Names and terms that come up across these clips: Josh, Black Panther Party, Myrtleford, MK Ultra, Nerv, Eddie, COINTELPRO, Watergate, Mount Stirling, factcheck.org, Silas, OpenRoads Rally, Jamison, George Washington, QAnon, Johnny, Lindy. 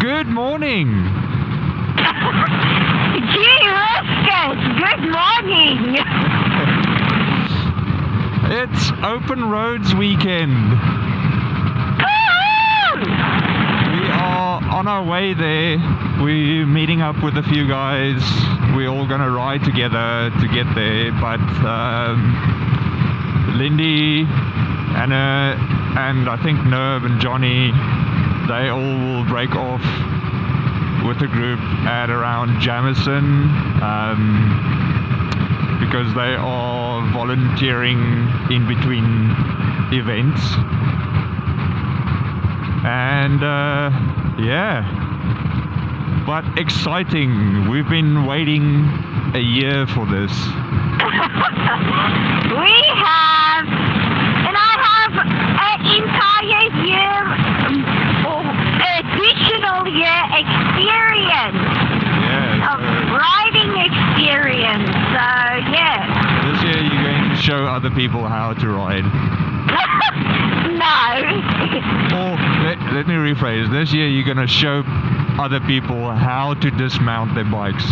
Good morning. Gee, Ruskus, good morning. It's Open Roads Weekend. We are on our way there. We're meeting up with a few guys. We're all going to ride together to get there, but Lindy, Anna, and I think Nerv and Johnny, they all will break off with the group at around Jamison because they are volunteering in between events. And yeah, but exciting. We've been waiting a year for this. We have, and I have an entire year additional year experience, riding experience, so yeah. This year you're going to show other people how to ride. No. Or, let me rephrase, this year you're going to show other people how to dismount their bikes.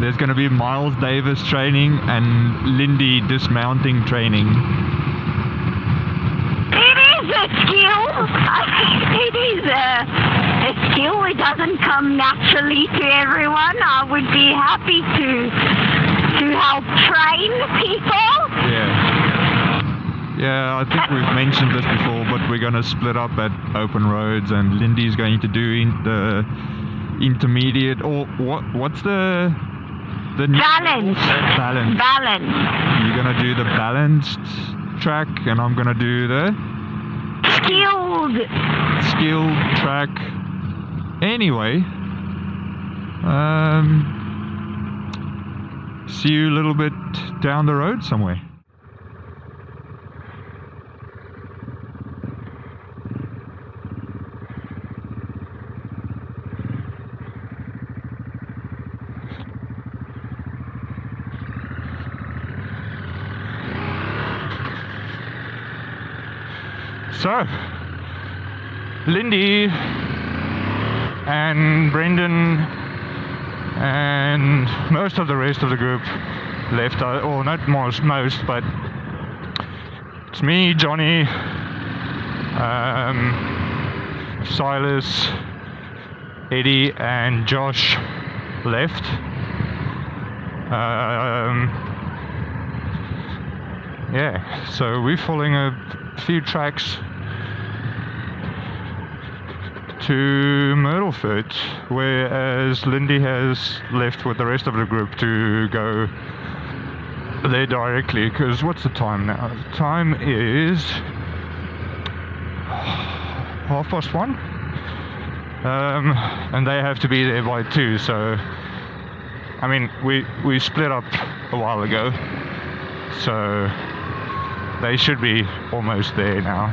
There's going to be Miles Davis training and Lindy dismounting training. It is a skill. It doesn't come naturally to everyone. I would be happy to help train people. Yeah, I think we've mentioned this before, but we're going to split up at Open Roads, and Lindy's going to do the intermediate, or what's the balance. Balance. You're going to do the balanced track, and I'm going to do the skilled track. Anyway, see you a little bit down the road somewhere. So, Lindy and Brendan and most of the rest of the group left, or not most, but it's me, Johnny, Silas, Eddie and Josh left. Yeah, so we're following a few tracks to Myrtleford, whereas Lindy has left with the rest of the group to go there directly, because what's the time now? The time is 1:30, and they have to be there by 2, so I mean we split up a while ago, so they should be almost there now.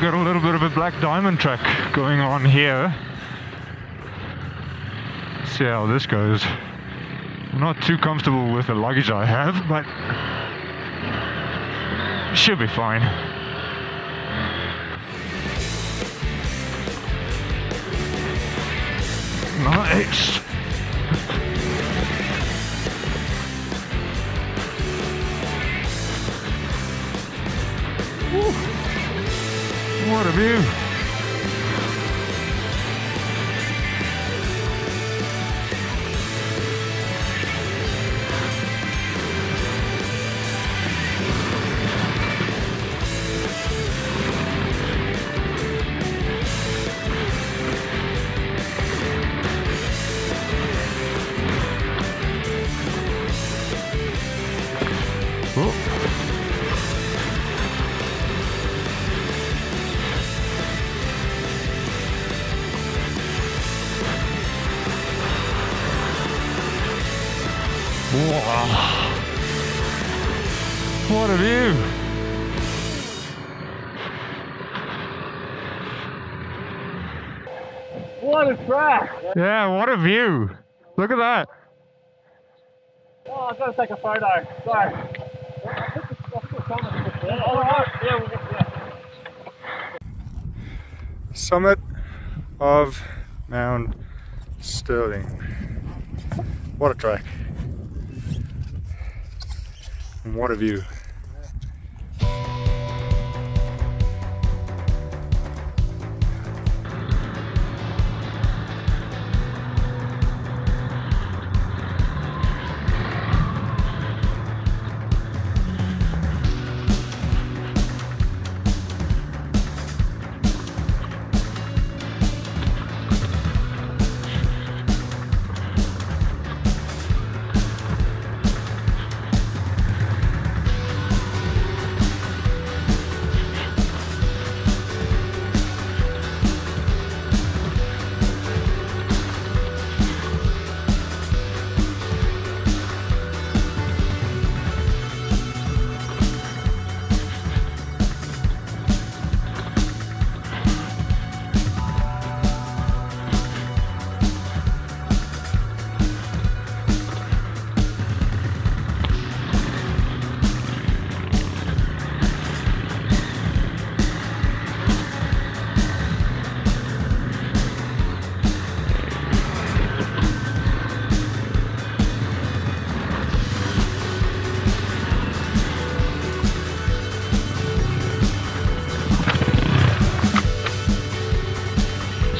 Got a little bit of a black diamond track going on here. Let's see how this goes. I'm not too comfortable with the luggage I have, but should be fine. Nice. What a view! Wow. What a view. What a track. Yeah, what a view. Look at that. Oh, I've got to take a photo. Sorry. Summit of Mount Stirling. What a track. And what a view.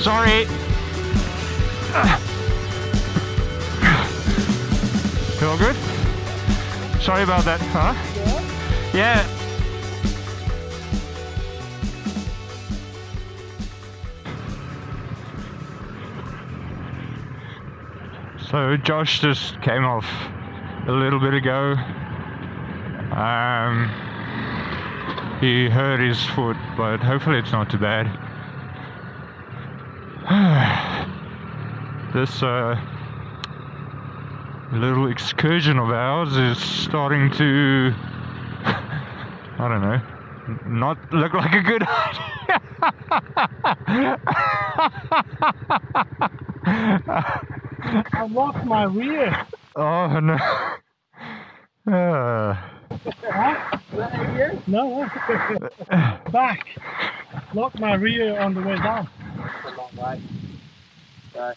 Sorry. You all good? Sorry about that, huh? Yeah. Yeah. So Josh just came off a little bit ago. He hurt his foot, but hopefully it's not too bad. This little excursion of ours is starting to, I don't know, not look like a good idea. I lost my rear. Oh no. Huh? No. Back. Locked my rear on the way down. A long way. So.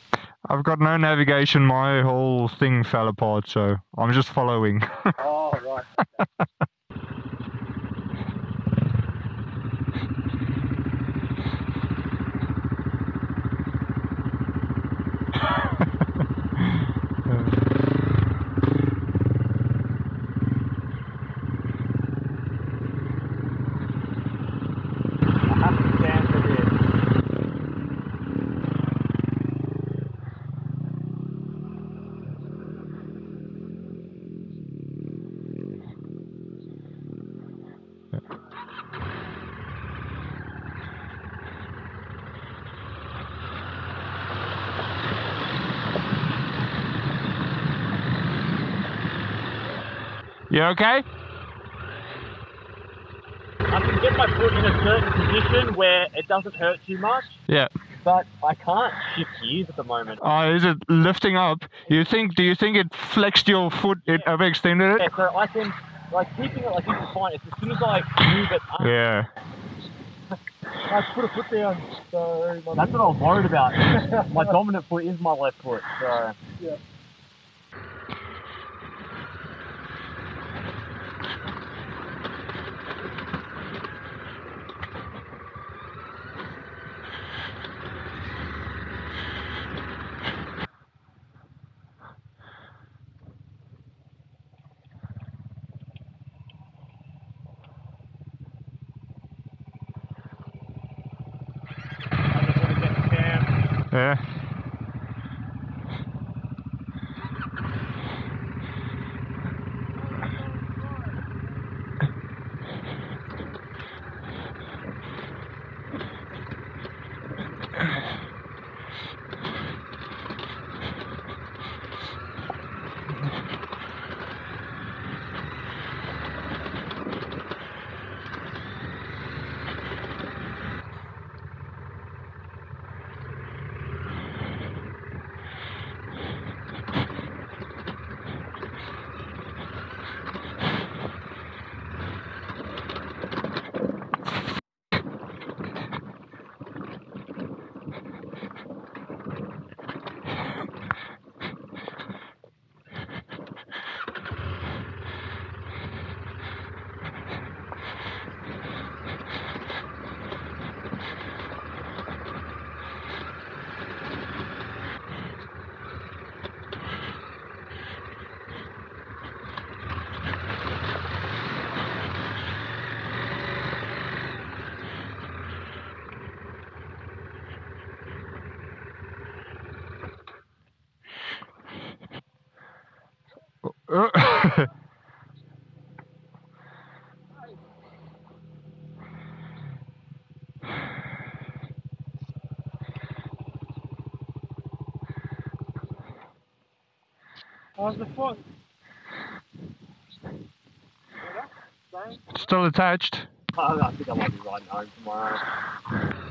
I've got no navigation, my whole thing fell apart, so I'm just following. Oh, right. You okay? I can get my foot in a certain position where it doesn't hurt too much. Yeah. But I can't shift gears at the moment. Oh, is it lifting up? Do you think it flexed your foot, it overextended it? Yeah, so I can, like, keeping it like this is fine. It's as soon as I move it up. Yeah. I put a foot down. So that's what I was worried about. My dominant foot is my left foot, so yeah. Yeah. How's the foot? Still attached? I think I might be riding home tomorrow.